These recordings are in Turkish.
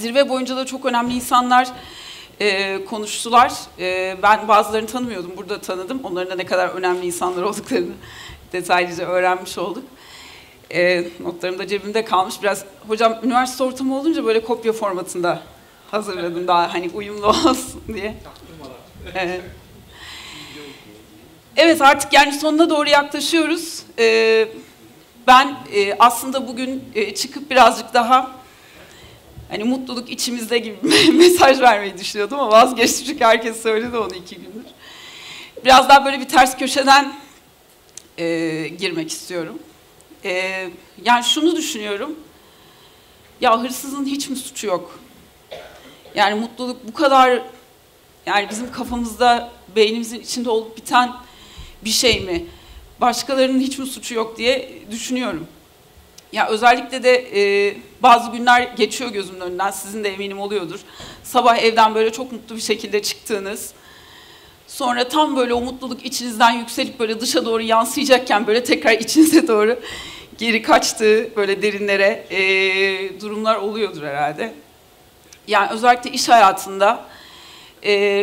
Zirve boyunca da çok önemli insanlar konuştular. Ben bazılarını tanımıyordum, burada tanıdım. Onların da ne kadar önemli insanlar olduklarını detaylıca öğrenmiş olduk. Notlarım da cebimde kalmış. Biraz hocam üniversite ortamı olunca böyle kopya formatında hazırladım, daha hani uyumlu olsun diye. Evet, artık yani sonuna doğru yaklaşıyoruz. Ben aslında bugün çıkıp birazcık daha hani mutluluk içimizde gibi bir mesaj vermeyi düşünüyordum ama vazgeçtim çünkü herkes söyledi onu 2 gündür. Biraz daha böyle bir ters köşeden girmek istiyorum. Yani şunu düşünüyorum, ya hırsızın hiç mi suçu yok? Yani mutluluk bu kadar, yani bizim kafamızda, beynimizin içinde olup biten bir şey mi? Başkalarının hiç mi suçu yok diye düşünüyorum. Ya özellikle de bazı günler geçiyor gözümün önünden, sizin de eminim oluyordur. Sabah evden böyle çok mutlu bir şekilde çıktığınız, sonra tam böyle o mutluluk içinizden yükselip böyle dışa doğru yansıyacakken böyle tekrar içinize doğru geri kaçtığı böyle derinlere durumlar oluyordur herhalde. Yani özellikle iş hayatında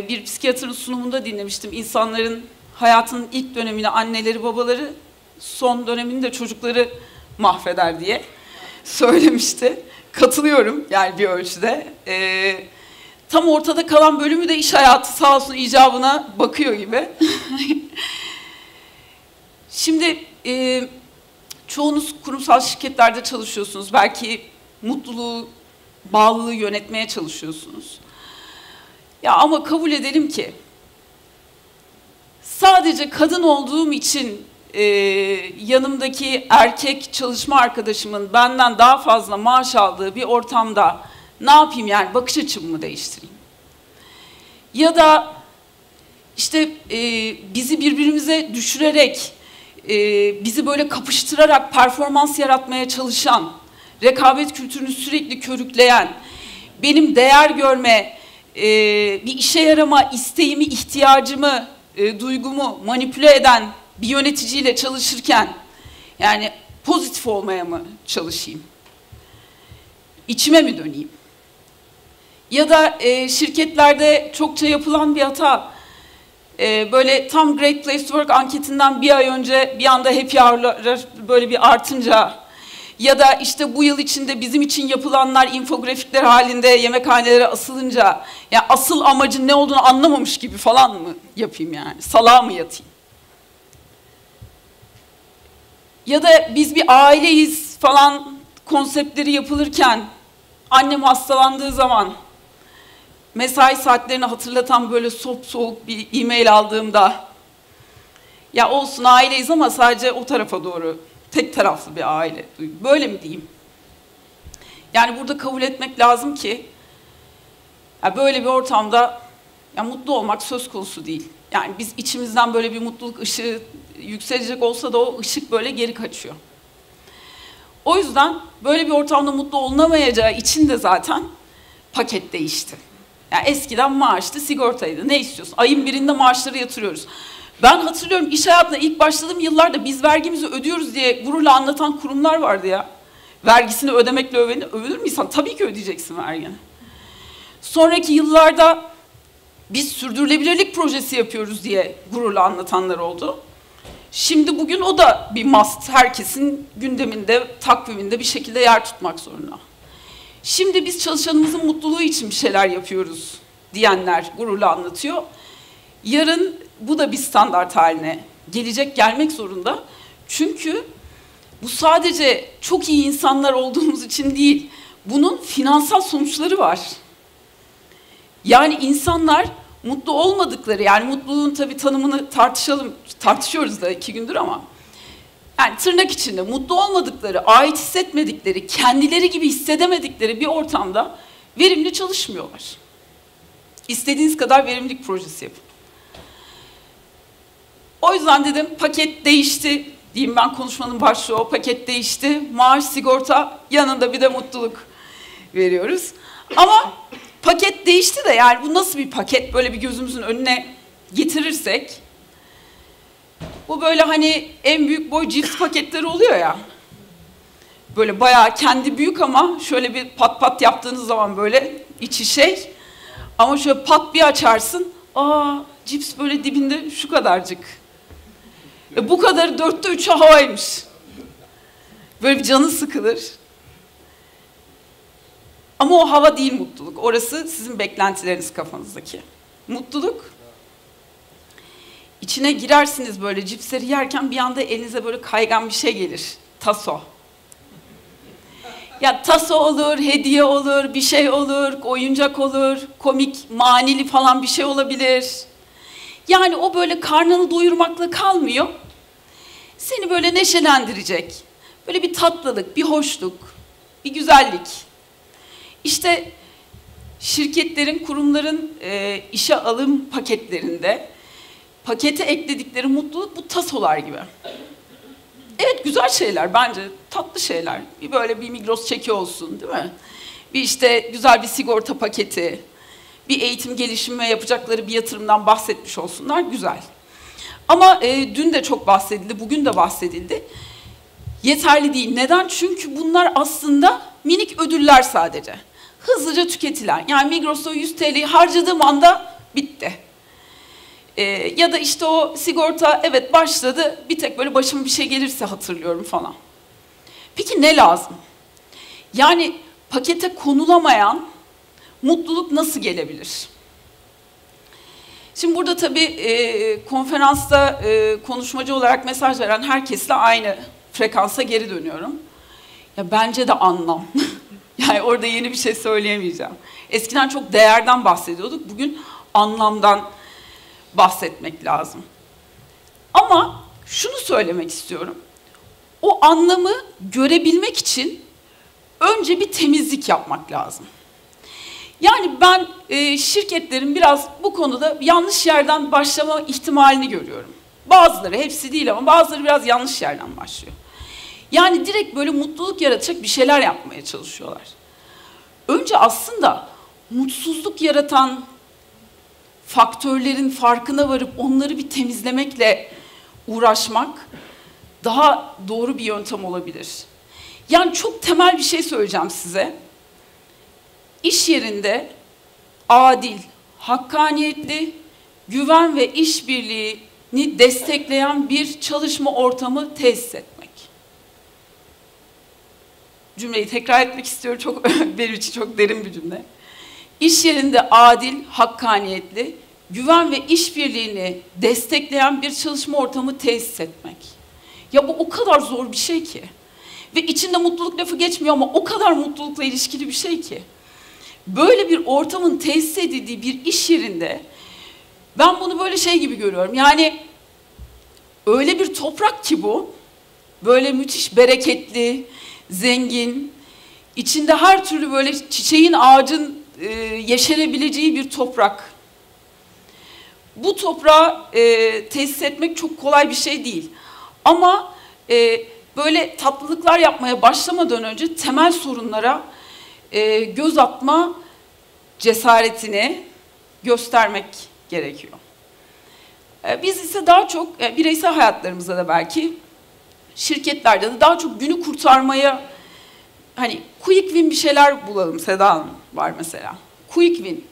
bir psikiyatrın sunumunda dinlemiştim. İnsanların hayatının ilk dönemini anneleri, babaları, son dönemini de çocukları mahveder diye söylemişti. Katılıyorum yani bir ölçüde. Tam ortada kalan bölümü de iş hayatı sağ olsun icabına bakıyor gibi. Şimdi çoğunuz kurumsal şirketlerde çalışıyorsunuz. Belki mutluluğu, bağlılığı yönetmeye çalışıyorsunuz. Ya ama kabul edelim ki sadece kadın olduğum için yanımdaki erkek çalışma arkadaşımın benden daha fazla maaş aldığı bir ortamda ne yapayım yani, bakış açımı değiştireyim? Ya da işte bizi birbirimize düşürerek, bizi böyle kapıştırarak performans yaratmaya çalışan, rekabet kültürünü sürekli körükleyen, benim değer görme, bir işe yarama isteğimi, ihtiyacımı, duygumu manipüle eden bir yöneticiyle çalışırken yani pozitif olmaya mı çalışayım? İçime mi döneyim? Ya da şirketlerde çokça yapılan bir hata, böyle tam Great Place to Work anketinden bir ay önce bir anda happy hour'lar böyle bir artınca, ya da işte bu yıl içinde bizim için yapılanlar infografikler halinde yemekhanelere asılınca, yani asıl amacın ne olduğunu anlamamış gibi falan mı yapayım yani? Salağa mı yatayım? Ya da biz bir aileyiz falan konseptleri yapılırken, annem hastalandığı zaman mesai saatlerini hatırlatan böyle soğuk bir e-mail aldığımda, ya olsun aileyiz ama sadece o tarafa doğru, tek taraflı bir aile. Böyle mi diyeyim? Yani burada kabul etmek lazım ki böyle bir ortamda mutlu olmak söz konusu değil. Yani biz içimizden böyle bir mutluluk ışığı yükselecek olsa da o ışık böyle geri kaçıyor. O yüzden böyle bir ortamda mutlu olunamayacağı için de zaten paket değişti. Yani eskiden maaştı, sigortaydı. Ne istiyorsun? Ayın birinde maaşları yatırıyoruz. Ben hatırlıyorum, iş hayatına ilk başladığım yıllarda biz vergimizi ödüyoruz diye gururla anlatan kurumlar vardı ya. Vergisini ödemekle övünür mü insan? Tabii ki ödeyeceksin vergini. Sonraki yıllarda biz sürdürülebilirlik projesi yapıyoruz diye gururla anlatanlar oldu. Şimdi bugün o da bir must. Herkesin gündeminde, takviminde bir şekilde yer tutmak zorunda. Şimdi biz çalışanımızın mutluluğu için bir şeyler yapıyoruz diyenler gururla anlatıyor. Yarın bu da bir standart haline gelmek zorunda. Çünkü bu sadece çok iyi insanlar olduğumuz için değil, bunun finansal sonuçları var. Yani insanlar mutlu olmadıkları, yani mutluluğun tabii tanımını tartışıyoruz da 2 gündür ama yani tırnak içinde mutlu olmadıkları, ait hissetmedikleri, kendileri gibi hissedemedikleri bir ortamda verimli çalışmıyorlar. İstediğiniz kadar verimlilik projesi yapın. O yüzden dedim paket değişti diyeyim, ben konuşmanın başlığı o, paket değişti. Maaş, sigorta, yanında bir de mutluluk veriyoruz. Ama paket değişti de yani bu nasıl bir paket, böyle bir gözümüzün önüne getirirsek. Bu böyle hani en büyük boy cips paketleri oluyor ya. Böyle bayağı kendi büyük ama şöyle bir pat pat yaptığınız zaman böyle içi şey. Ama şöyle pat bir açarsın. Aa, cips böyle dibinde şu kadarcık. Bu kadarı 4'te 3'e havaymış. Böyle bir canı sıkılır. Ama o hava değil mutluluk. Orası sizin beklentileriniz kafanızdaki. Mutluluk. İçine girersiniz böyle cipsleri yerken bir anda elinize böyle kaygan bir şey gelir. Taso. Ya taso olur, hediye olur, bir şey olur, oyuncak olur, komik, manili falan bir şey olabilir. Yani o böyle karnını doyurmakla kalmıyor. Seni böyle neşelendirecek. Böyle bir tatlılık, bir hoşluk, bir güzellik. İşte şirketlerin, kurumların işe alım paketlerinde pakete ekledikleri mutluluk bu tasolar gibi. Evet, güzel şeyler bence, tatlı şeyler. Bir böyle bir Migros çeki olsun, değil mi? Bir işte güzel bir sigorta paketi, bir eğitim gelişimi yapacakları bir yatırımdan bahsetmiş olsunlar, güzel. Ama dün de çok bahsedildi, bugün de bahsedildi. Yeterli değil. Neden? Çünü bunlar aslında minik ödüller sadece. Hızlıca tüketilen. Yani Migros'ta 100 TL'yi harcadığım anda bitti. Ya da işte o sigorta evet başladı, bir tek böyle başıma bir şey gelirse hatırlıyorum falan. Peki ne lazım? Yani pakete konulamayan mutluluk nasıl gelebilir? Şimdi burada tabii konferansta konuşmacı olarak mesaj veren herkesle aynı frekansa geri dönüyorum. Ya bence de anlam. Yani orada yeni bir şey söyleyemeyeceğim. Eskiden çok değerden bahsediyorduk. Bugün anlamdan bahsetmek lazım. Ama şunu söylemek istiyorum. O anlamı görebilmek için önce bir temizlik yapmak lazım. Yani ben şirketlerin biraz bu konuda yanlış yerden başlama ihtimalini görüyorum. Bazıları, hepsi değil ama bazıları biraz yanlış yerden başlıyor. Yani direkt böyle mutluluk yaratacak bir şeyler yapmaya çalışıyorlar. Önce aslında mutsuzluk yaratan faktörlerin farkına varıp onları bir temizlemekle uğraşmak daha doğru bir yöntem olabilir. Yani çok temel bir şey söyleyeceğim size. İş yerinde adil, hakkaniyetli, güven ve işbirliğini destekleyen bir çalışma ortamı tesis etmek. Cümleyi tekrar etmek istiyorum. Çok, benim için çok derin bir cümle. İş yerinde adil, hakkaniyetli, güven ve işbirliğini destekleyen bir çalışma ortamı tesis etmek. Ya bu o kadar zor bir şey ki. Ve içinde mutluluk lafı geçmiyor ama o kadar mutlulukla ilişkili bir şey ki. Böyle bir ortamın tesis edildiği bir iş yerinde ben bunu böyle şey gibi görüyorum. Yani öyle bir toprak ki bu. Böyle müthiş bereketli, zengin, içinde her türlü böyle çiçeğin, ağacın yeşerebileceği bir toprak. Bu toprağı tesis etmek çok kolay bir şey değil. Ama böyle tatlılıklar yapmaya başlamadan önce temel sorunlara göz atma cesaretini göstermek gerekiyor. Biz ise daha çok bireysel hayatlarımızda da belki şirketlerde de daha çok günü kurtarmaya hani quick win bir şeyler bulalım. Seda Hanım var mesela. Quick win.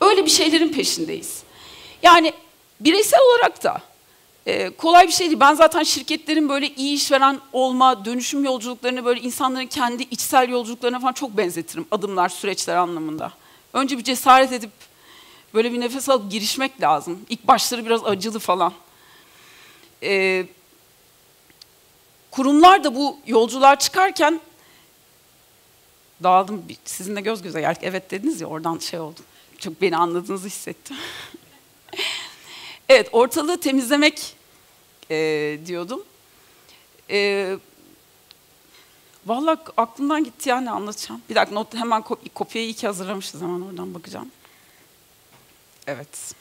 Öyle bir şeylerin peşindeyiz. Yani bireysel olarak da kolay bir şey değil. Ben zaten şirketlerin böyle iyi işveren olma, dönüşüm yolculuklarını böyle insanların kendi içsel yolculuklarına falan çok benzetirim. Adımlar, süreçler anlamında. Önce bir cesaret edip böyle bir nefes alıp girişmek lazım. İlk başları biraz acılı falan. Kurumlar da bu yolculuğa çıkarken dağıldım, sizinle göz göze geldik. Evet dediniz ya, oradan şey oldu. Çok beni anladığınızı hissettim. Evet, ortalığı temizlemek diyordum. Vallahi aklımdan gitti yani anlatacağım. Bir dakika, not hemen kopyayı iyi ki hazırlamışız, hemen oradan bakacağım. Evet.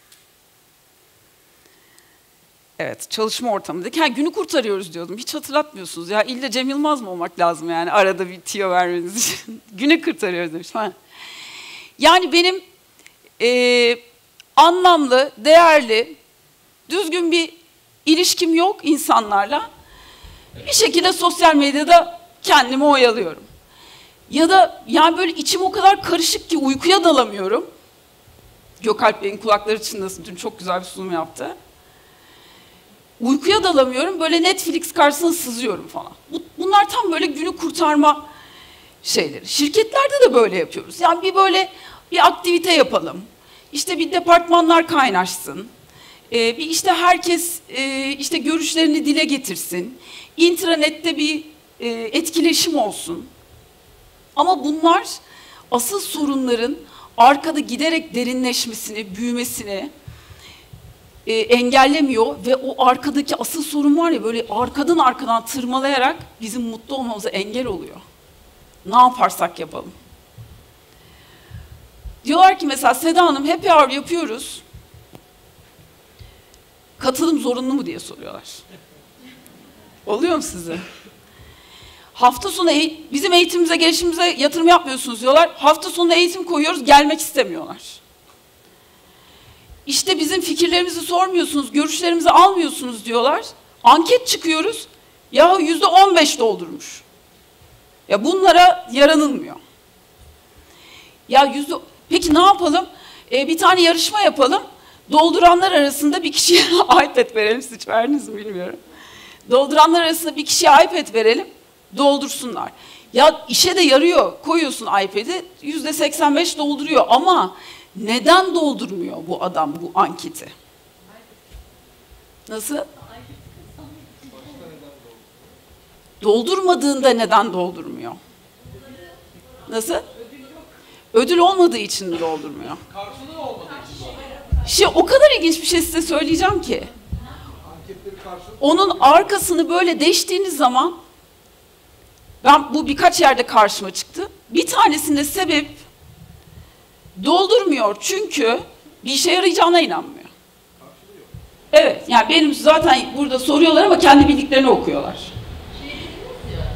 Evet, çalışma ortamındaki. Ha, günü kurtarıyoruz diyordum. Hiç hatırlatmıyorsunuz. Ya illa Cem Yılmaz mı olmak lazım yani arada bir tiyo vermeniz için? Günü kurtarıyoruz demiştim. Ha. Yani benim anlamlı, değerli, düzgün bir ilişkim yok insanlarla. Bir şekilde sosyal medyada kendimi oyalıyorum. Ya da yani böyle içim o kadar karışık ki uykuya dalamıyorum. Gökalp Bey'in kulakları çınlasın, dün çok güzel bir sunum yaptı. Uykuya dalamıyorum, böyle Netflix karşısına sızıyorum falan. Bunlar tam böyle günü kurtarma şeyleri. Şirketlerde de böyle yapıyoruz. Yani bir aktivite yapalım. İşte bir departmanlar kaynaşsın. Bir işte herkes işte görüşlerini dile getirsin. İntranette bir etkileşim olsun. Ama bunlar asıl sorunların arkada giderek derinleşmesini, büyümesini engellemiyor ve o arkadaki asıl sorun var ya böyle arkadan tırmalayarak bizim mutlu olmamıza engel oluyor. Ne yaparsak yapalım. Diyorlar ki mesela Seda Hanım happy hour yapıyoruz. Katılım zorunlu mu diye soruyorlar. Oluyor mu size? Hafta sonu bizim eğitimimize, gelişimimize yatırım yapmıyorsunuz diyorlar. Hafta sonu eğitim koyuyoruz, gelmek istemiyorlar. İşte bizim fikirlerimizi sormuyorsunuz, görüşlerimizi almıyorsunuz diyorlar. Anket çıkıyoruz, yahu %15 doldurmuş. Ya bunlara yaranılmıyor. Ya peki ne yapalım? Bir tane yarışma yapalım. Dolduranlar arasında bir kişiye iPad verelim. Siz hiç verdiniz mi bilmiyorum. Dolduranlar arasında bir kişiye iPad verelim. Doldursunlar. Ya işe de yarıyor. Koyuyorsun iPad'i %85 dolduruyor ama neden doldurmuyor bu adam bu anketi? Nasıl? Doldurmadığında neden doldurmuyor? Nasıl? Ödül olmadığı için mi doldurmuyor? Karşılığı olmadığı için doldurmuyor. Şimdi o kadar ilginç bir şey size söyleyeceğim ki. Onun arkasını böyle deştiğiniz zaman bu birkaç yerde karşıma çıktı. Bir tanesinde sebep doldurmuyor çünkü bir işe yarayacağına inanmıyor. Evet, yani benim zaten burada soruyorlar ama kendi bildiklerini okuyorlar. Şey dediniz ya,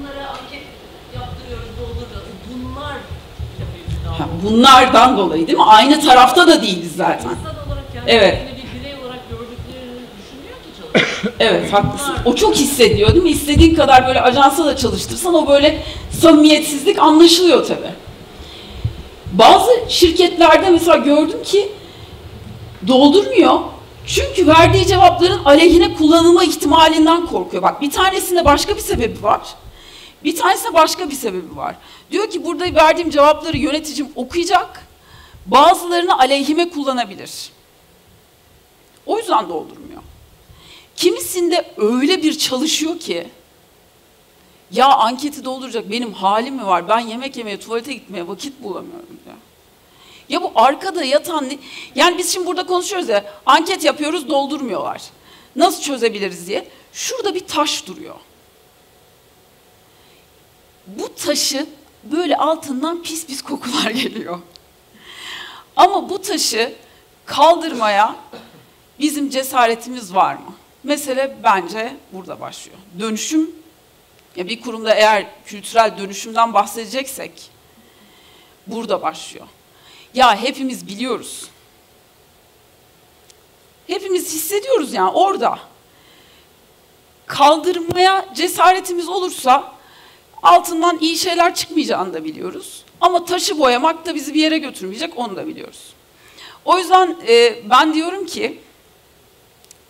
bunlara anket yaptırıyoruz, dolduruyoruz. Bunlardan dolayı değil mi? Aynı tarafta da değiliz zaten. İnsan olarak yani evet. Bir birey olarak gördüklerini düşünüyor ki çalışıyor. Evet, haklısın. O çok hissediyor değil mi? İstediğin kadar böyle ajansa da çalıştırsan o böyle samimiyetsizlik anlaşılıyor tabii. Bazı şirketlerde mesela gördüm ki doldurmuyor. Çünkü verdiği cevapların aleyhine kullanılma ihtimalinden korkuyor. Bak bir tanesinde başka bir sebebi var. Bir tanesine başka bir sebebi var. Diyor ki burada verdiğim cevapları yöneticim okuyacak, bazılarını aleyhime kullanabilir. O yüzden doldurmuyor. Kimisinde öyle bir çalışıyor ki, ya anketi dolduracak benim halim mi var, ben yemek yemeye, tuvalete gitmeye vakit bulamıyorum diyor. Ya bu arkada yatan, yani biz şimdi burada konuşuyoruz ya, anket yapıyoruz doldurmuyorlar. Nasıl çözebiliriz diye. Şurada bir taş duruyor. Bu taşın böyle altından pis pis kokular geliyor. Ama bu taşı kaldırmaya bizim cesaretimiz var mı? Mesele bence burada başlıyor. Dönüşüm, ya bir kurumda eğer kültürel dönüşümden bahsedeceksek burada başlıyor. Ya hepimiz biliyoruz. Hepimiz hissediyoruz yani orada. Kaldırmaya cesaretimiz olursa altından iyi şeyler çıkmayacağını da biliyoruz. Ama taşı boyamak da bizi bir yere götürmeyecek, onu da biliyoruz. O yüzden ben diyorum ki,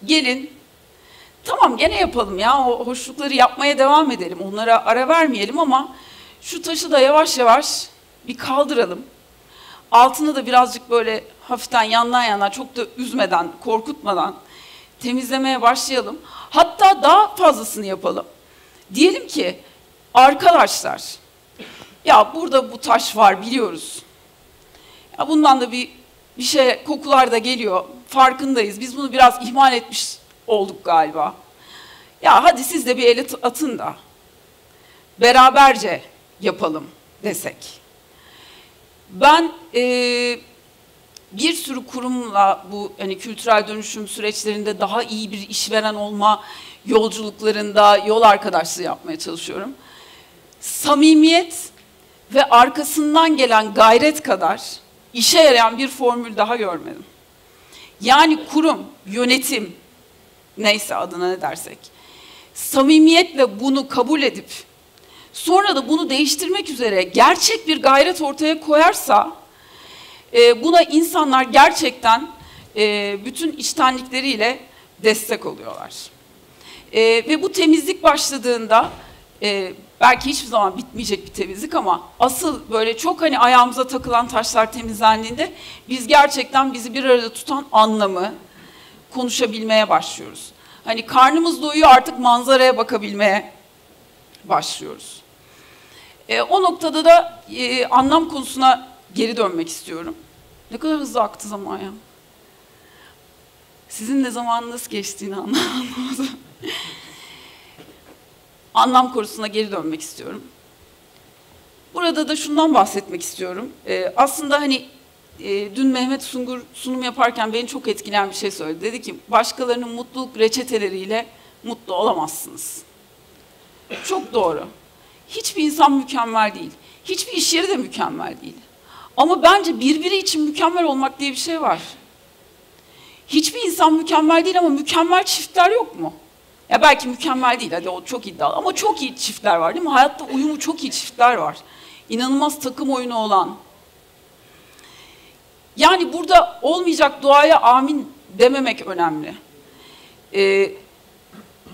gelin, tamam gene yapalım ya, o hoşlukları yapmaya devam edelim, onlara ara vermeyelim ama şu taşı da yavaş yavaş bir kaldıralım. Altını da birazcık böyle hafiften yandan yana, çok da üzmeden, korkutmadan temizlemeye başlayalım. Hatta daha fazlasını yapalım. Diyelim ki, arkadaşlar, ya burada bu taş var biliyoruz. Ya bundan da bir şey kokular da geliyor. Farkındayız. Biz bunu biraz ihmal etmiş olduk galiba. Ya hadi siz de bir el atın da beraberce yapalım desek. Ben bir sürü kurumla bu hani kültürel dönüşüm süreçlerinde daha iyi bir işveren olma yolculuklarında yol arkadaşlığı yapmaya çalışıyorum. Samimiyet ve arkasından gelen gayret kadar işe yarayan bir formül daha görmedim. Yani kurum, yönetim, neyse adına ne dersek, samimiyetle bunu kabul edip sonra da bunu değiştirmek üzere gerçek bir gayret ortaya koyarsa, buna insanlar gerçekten bütün içtenlikleriyle destek oluyorlar. Ve bu temizlik başladığında, belki hiçbir zaman bitmeyecek bir temizlik, ama asıl böyle çok hani ayağımıza takılan taşlar temizlendiğinde biz gerçekten bizi bir arada tutan anlamı konuşabilmeye başlıyoruz. Hani karnımız doyuyor, artık manzaraya bakabilmeye başlıyoruz. O noktada da anlam konusuna geri dönmek istiyorum. Ne kadar hızlı aktı zaman ya. Sizin de zamanın nasıl geçtiğini anlamadım. Anlam konusuna geri dönmek istiyorum. Burada da şundan bahsetmek istiyorum. Aslında hani dün Mehmet Sungur sunum yaparken beni çok etkileyen bir şey söyledi. Dedi ki, başkalarının mutluluk reçeteleriyle mutlu olamazsınız. Çok doğru. Hiçbir insan mükemmel değil. Hiçbir iş yeri de mükemmel değil. Ama bence birbiri için mükemmel olmak diye bir şey var. Hiçbir insan mükemmel değil ama mükemmel çiftler yok mu? Ya belki mükemmel değil, hadi o çok iddialı, ama çok iyi çiftler var değil mi? Hayatta uyumu çok iyi çiftler var. İnanılmaz takım oyunu olan. Yani burada olmayacak duaya amin dememek önemli.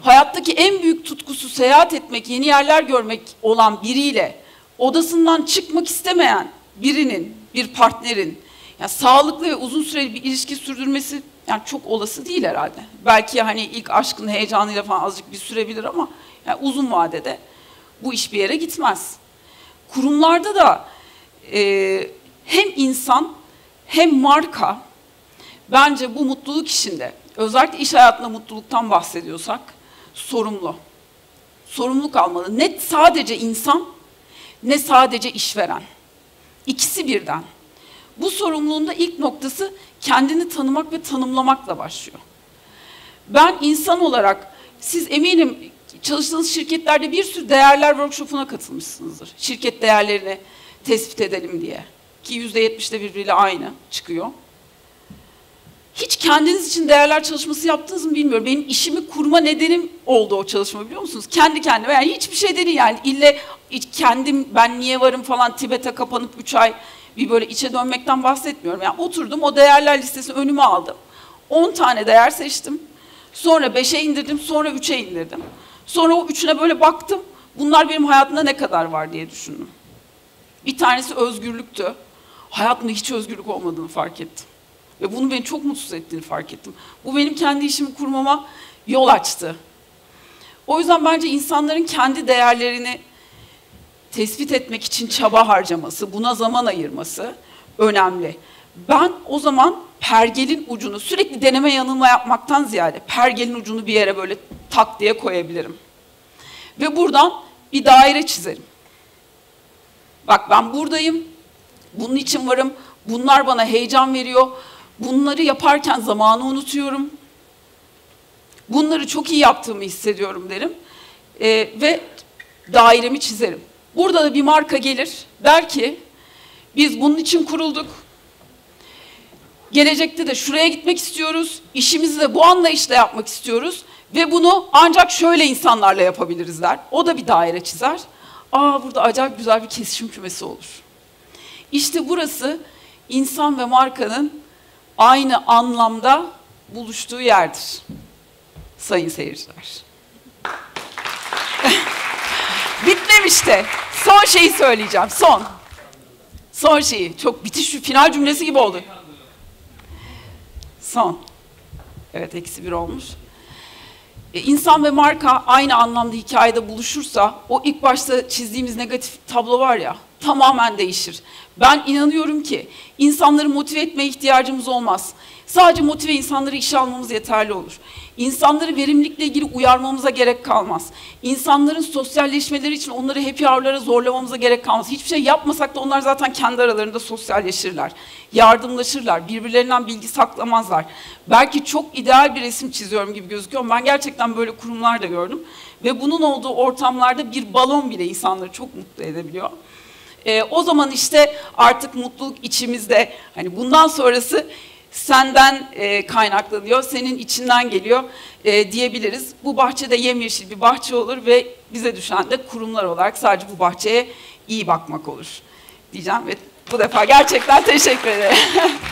Hayattaki en büyük tutkusu seyahat etmek, yeni yerler görmek olan biriyle odasından çıkmak istemeyen birinin, bir partnerin yani sağlıklı ve uzun süreli bir ilişki sürdürmesi yani çok olası değil herhalde. Belki hani ilk aşkın heyecanıyla falan azıcık bir sürebilir ama yani uzun vadede bu iş bir yere gitmez. Kurumlarda da hem insan hem marka bence bu mutluluk işinde, özellikle iş hayatında mutluluktan bahsediyorsak, sorumlu. Sorumluluk almalı. Ne sadece insan, ne sadece işveren. İkisi birden. Bu sorumluluğun da ilk noktası kendini tanımak ve tanımlamakla başlıyor. Ben insan olarak, siz eminim çalıştığınız şirketlerde bir sürü değerler workshopuna katılmışsınızdır. Şirket değerlerini tespit edelim diye. Ki %70'de birbiriyle aynı çıkıyor. Hiç kendiniz için değerler çalışması yaptınız mı bilmiyorum. Benim işimi kurma nedenim oldu o çalışma, biliyor musunuz? Kendi kendime, yani hiçbir şey değil yani. İlle kendim, ben niye varım falan, Tibet'e kapanıp 3 ay bir böyle içe dönmekten bahsetmiyorum. Yani oturdum, o değerler listesini önüme aldım. 10 tane değer seçtim. Sonra 5'e indirdim, sonra 3'e indirdim. Sonra o 3'üne böyle baktım. Bunlar benim hayatımda ne kadar var diye düşündüm. Bir tanesi özgürlüktü. Hayatımda hiç özgürlük olmadığını fark ettim. Ve bunu beni çok mutsuz ettiğini fark ettim. Bu benim kendi işimi kurmama yol açtı. O yüzden bence insanların kendi değerlerini tespit etmek için çaba harcaması, buna zaman ayırması önemli. Ben o zaman pergelin ucunu, sürekli deneme yanılma yapmaktan ziyade pergelin ucunu bir yere böyle tak diye koyabilirim. Ve buradan bir daire çizerim. Bak, ben buradayım, bunun için varım, bunlar bana heyecan veriyor, bunları yaparken zamanı unutuyorum, bunları çok iyi yaptığımı hissediyorum derim ve dairemi çizerim. Burada da bir marka gelir, der ki biz bunun için kurulduk, gelecekte de şuraya gitmek istiyoruz, işimizi de bu anlayışla yapmak istiyoruz ve bunu ancak şöyle insanlarla yapabiliriz der. O da bir daire çizer. Aa, burada acayip güzel bir kesişim kümesi olur. İşte burası insan ve markanın aynı anlamda buluştuğu yerdir sayın seyirciler. Bitmemişti. Son şeyi söyleyeceğim. Son şeyi. Çok bitiş, şu final cümlesi gibi oldu. Son. Evet, -1 olmuş. İnsan ve marka aynı anlamda hikayede buluşursa, o ilk başta çizdiğimiz negatif tablo var ya, tamamen değişir. Ben inanıyorum ki insanları motive etmeye ihtiyacımız olmaz. Sadece motive insanları işe almamız yeterli olur. İnsanları verimlilikle ilgili uyarmamıza gerek kalmaz. İnsanların sosyalleşmeleri için onları happy hour'lara zorlamamıza gerek kalmaz. Hiçbir şey yapmasak da onlar zaten kendi aralarında sosyalleşirler, yardımlaşırlar, birbirlerinden bilgi saklamazlar. Belki çok ideal bir resim çiziyorum gibi gözüküyor ama ben gerçekten böyle kurumlar da gördüm. Ve bunun olduğu ortamlarda bir balon bile insanları çok mutlu edebiliyor. O zaman işte artık mutluluk içimizde, hani bundan sonrası senden kaynaklanıyor, senin içinden geliyor diyebiliriz. Bu bahçede yemyeşil bir bahçe olur ve bize düşen de kurumlar olarak sadece bu bahçeye iyi bakmak olur diyeceğim ve bu defa gerçekten teşekkür ederim.